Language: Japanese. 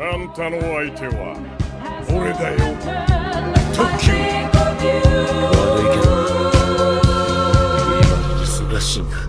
あんたの相手は俺だよ。特急。悪いけど今忙しいな。